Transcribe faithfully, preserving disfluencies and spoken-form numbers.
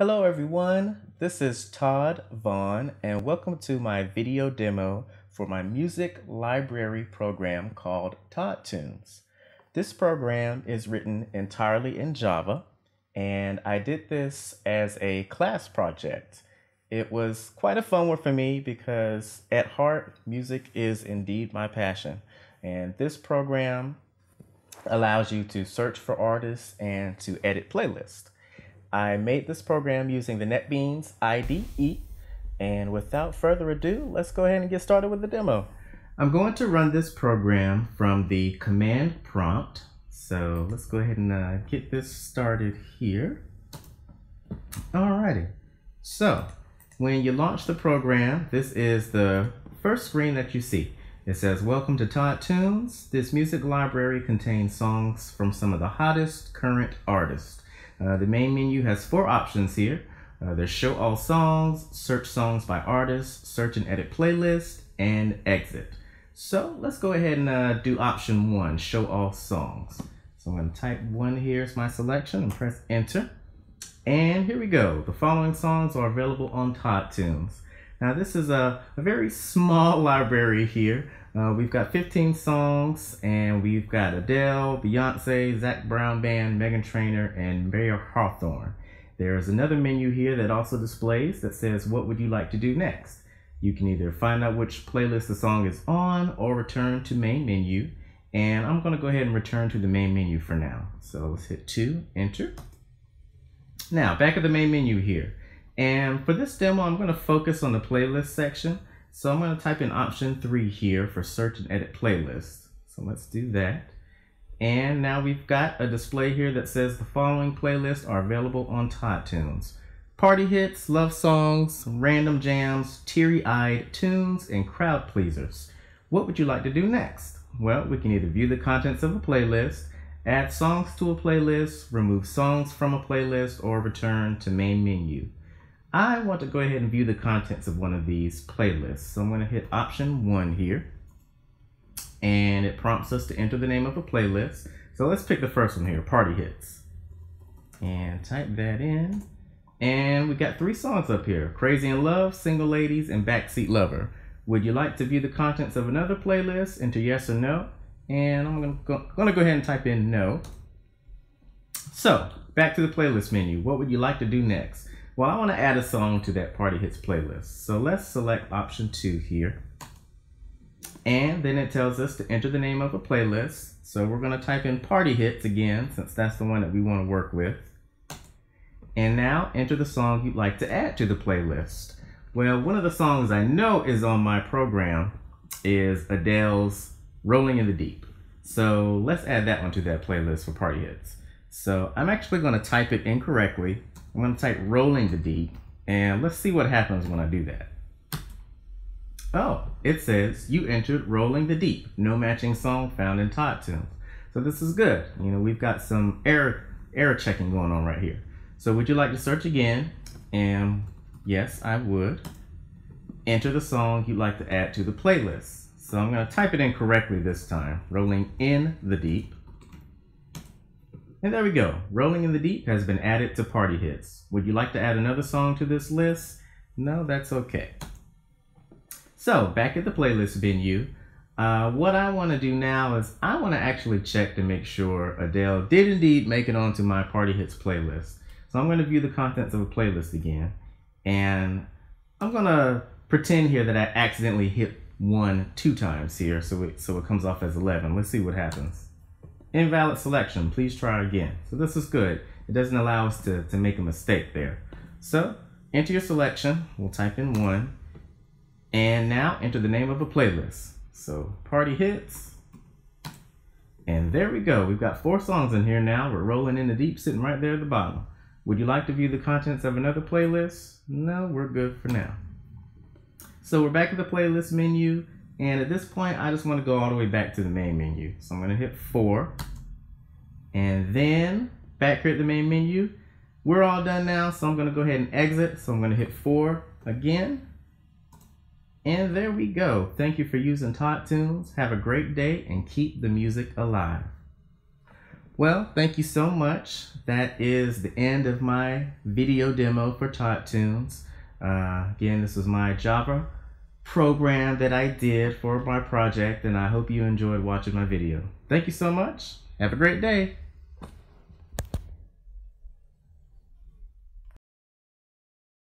Hello everyone, this is Todd Vaughan and welcome to my video demo for my music library program called Todd Tunes. This program is written entirely in Java and I did this as a class project. It was quite a fun one for me because at heart, music is indeed my passion, and this program allows you to search for artists and to edit playlists. I made this program using the NetBeans I D E, and without further ado, let's go ahead and get started with the demo. I'm going to run this program from the command prompt, so let's go ahead and uh, get this started here. Alrighty, so when you launch the program, this is the first screen that you see. It says, "Welcome to Todd Tunes. This music library contains songs from some of the hottest current artists." Uh, the main menu has four options here. Uh, there's show all songs, search songs by artists, search and edit playlist, and exit. So let's go ahead and uh, do option one, show all songs. So I'm gonna type one here as my selection and press enter. And here we go. The following songs are available on Todd Tunes. Now this is a, a very small library here. Uh, we've got fifteen songs, and we've got Adele, Beyonce, Zac Brown Band, Meghan Trainor, and Maria Hawthorne. There's another menu here that also displays that says, what would you like to do next? You can either find out which playlist the song is on or return to main menu. And I'm gonna go ahead and return to the main menu for now. So let's hit two, enter. Now, back at the main menu here. And for this demo, I'm gonna focus on the playlist section. So I'm going to type in option three here for search and edit playlist. So let's do that. And now we've got a display here that says the following playlists are available on Todd Tunes: party hits, love songs, random jams, teary-eyed tunes, and crowd pleasers. What would you like to do next? Well, we can either view the contents of a playlist, add songs to a playlist, remove songs from a playlist, or return to main menu. I want to go ahead and view the contents of one of these playlists. So I'm going to hit option one here, and it prompts us to enter the name of a playlist. So let's pick the first one here, Party Hits, and type that in. And we got three songs up here, Crazy in Love, Single Ladies, and Backseat Lover. Would you like to view the contents of another playlist? Enter yes or no. And I'm going to go, going to go ahead and type in no. So back to the playlist menu. What would you like to do next? Well, I want to add a song to that Party Hits playlist. So let's select option two here. And then it tells us to enter the name of a playlist. So we're going to type in Party Hits again, since that's the one that we want to work with. And now enter the song you'd like to add to the playlist. Well, one of the songs I know is on my program is Adele's Rolling in the Deep. So let's add that one to that playlist for Party Hits. So I'm actually going to type it incorrectly. I'm going to type Rolling the Deep, and let's see what happens when I do that. Oh, it says you entered Rolling the Deep. No matching song found in Todd Tunes. So this is good. You know, we've got some error, error checking going on right here. So would you like to search again? And yes, I would. Enter the song you'd like to add to the playlist. So I'm going to type it incorrectly this time, Rolling in the Deep. And there we go. Rolling in the Deep has been added to Party Hits. Would you like to add another song to this list? No, that's okay. So back at the playlist menu, uh, what I want to do now is I want to actually check to make sure Adele did indeed make it onto my Party Hits playlist. So I'm going to view the contents of a playlist again, and I'm going to pretend here that I accidentally hit one two times here, so it, so it comes off as eleven. Let's see what happens. Invalid selection, please try again. So this is good. It doesn't allow us to, to make a mistake there. So enter your selection, we'll type in one, and now enter the name of a playlist. So Party Hits, and there we go. We've got four songs in here now. We're Rolling in the Deep sitting right there at the bottom. Would you like to view the contents of another playlist? No, we're good for now. So we're back at the playlist menu. And at this point, I just want to go all the way back to the main menu. So I'm going to hit four. And then back here at the main menu, we're all done now. So I'm going to go ahead and exit. So I'm going to hit four again. And there we go. Thank you for using Todd Tunes. Have a great day and keep the music alive. Well, thank you so much. That is the end of my video demo for Todd Tunes. Uh, again, this was my Java program that I did for my project, and I hope you enjoyed watching my video. Thank you so much. Have a great day.